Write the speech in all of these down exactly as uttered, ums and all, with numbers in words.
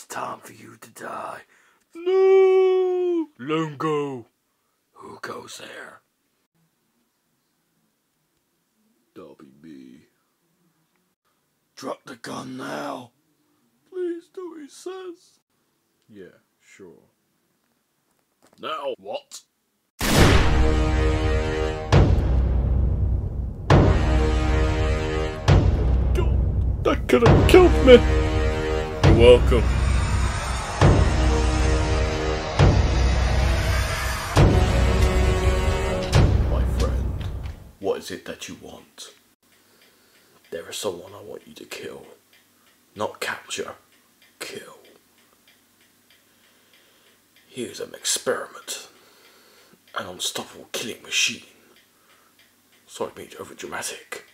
It's time for you to die. No! Lungo! Who goes there? That'll be me. Drop the gun now. Please do what he says. Yeah, sure. Now what? God, that could have killed me. You're welcome. My friend, what is it that you want? There is someone I want you to kill. Not capture. Kill. Here's an experiment. An unstoppable killing machine. Sorry to be over dramatic,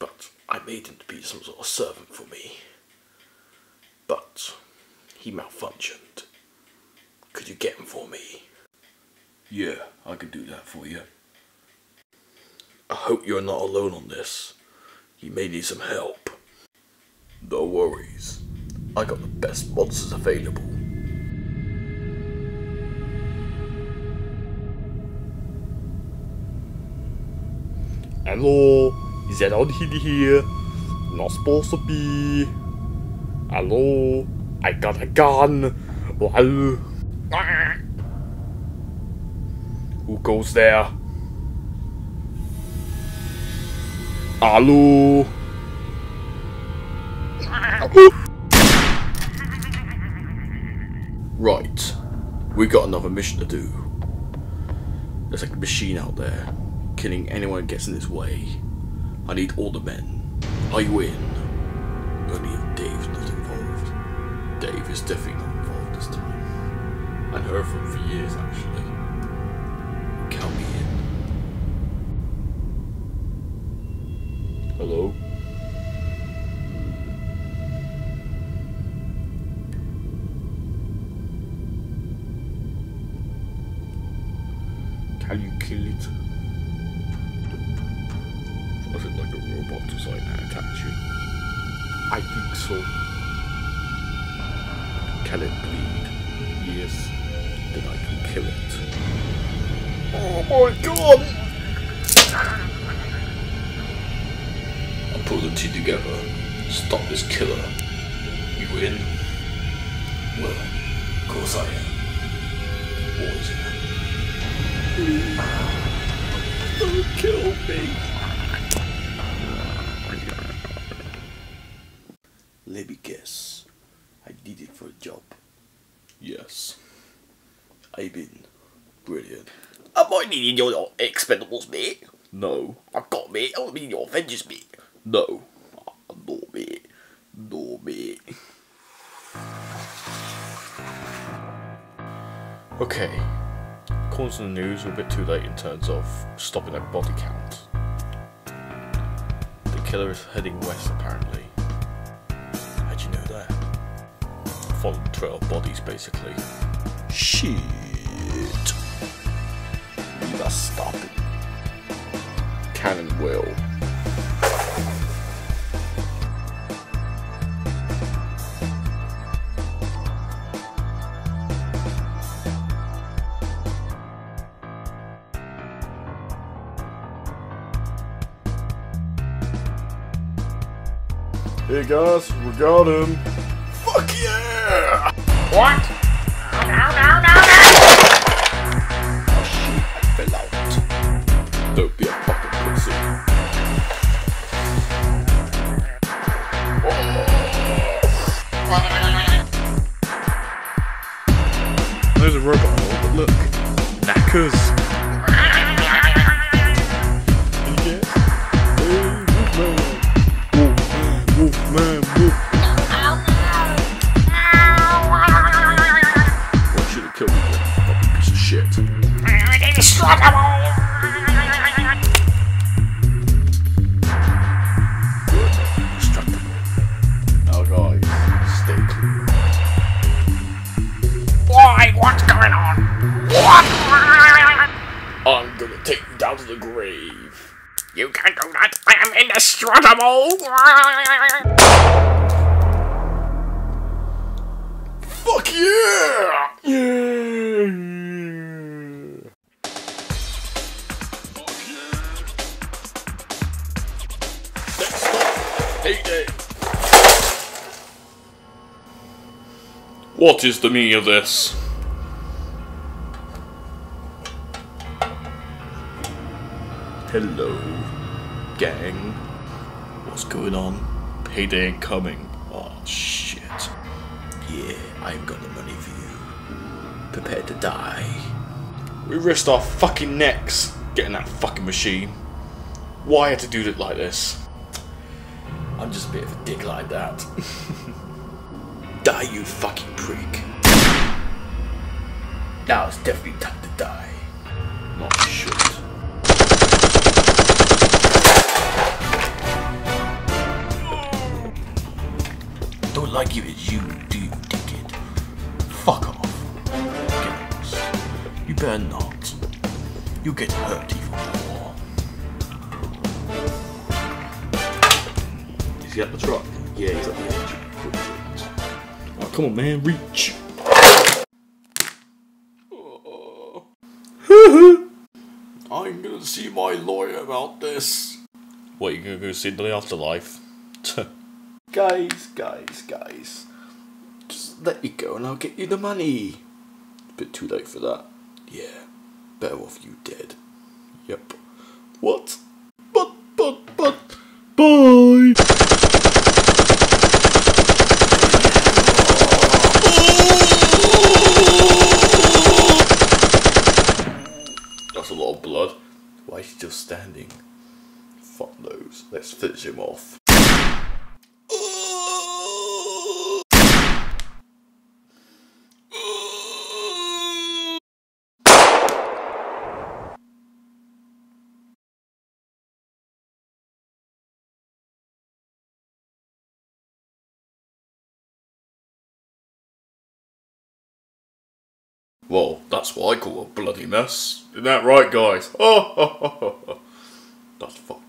but I made him to be some sort of servant for me. But he malfunctioned. Could you get him for me? Yeah, I could do that for you. I hope you're not alone on this. You may need some help. No worries. I got the best monsters available. Hello, is that old Healy here? Not supposed to be. Hello, I got a gun. Wow. Who goes there? Hello. Right, we got another mission to do. There's like a machine out there, killing anyone who gets in its way. I need all the men. Are you in? Only if Dave's not involved. Dave is definitely not involved this time. I've heard from him for years actually. Count me in. Hello? Can you kill it? Was it like a robot designed to attack you? I think so. Can it bleed? Yes. Then I can kill it. Oh my god! I'll pull the two together. Stop this killer. You in? Well, of course I am. What is it? Don't kill me. Let me guess. I did it for a job. Yes. I've been brilliant. Am I needing your expendables, mate? No. I've got, mate. I don't mean your Avengers, mate. No. No, mate. No, mate. Okay. Calls in the news were a bit too late in terms of stopping that body count. The killer is heading west apparently. How'd you know that? I followed the trail of bodies basically. Shit! We must stop him. Cannon will. Hey guys, we got him! Fuck yeah! What? No, no, no, no! Oh shit, I fell out. Don't be a fucking pussy. Oh. There's a robot, but look. Knackers! You can't do that! I am indestructible! Fuck yeah! Yeah! Fuck yeah! Next up, Heyday. What is the meaning of this? Hello, gang. What's going on? Payday incoming. Oh shit. Yeah, I've got the money for you. Prepare to die. We risked our fucking necks getting that fucking machine. Why I had to do it like this? I'm just a bit of a dick like that. Die, you fucking prick. Now it's definitely time to die. Not shit. Don't like you as you do, dickhead. Fuck off. Games. You better not. You'll get hurt even more. Is he at the truck? Yeah, he's at the edge. Oh, come on, man, reach. Oh. I'm gonna see my lawyer about this. What, you gonna go see the afterlife? Guys, guys, guys, just let me go and I'll get you the money. A bit too late for that. Yeah, better off you dead. Yep. What? But, but, but, bye! That's a lot of blood. Why is he just standing? Fuck those. Let's finish him off. Well, that's what I call a bloody mess. Isn't that right, guys? Oh, that's fucking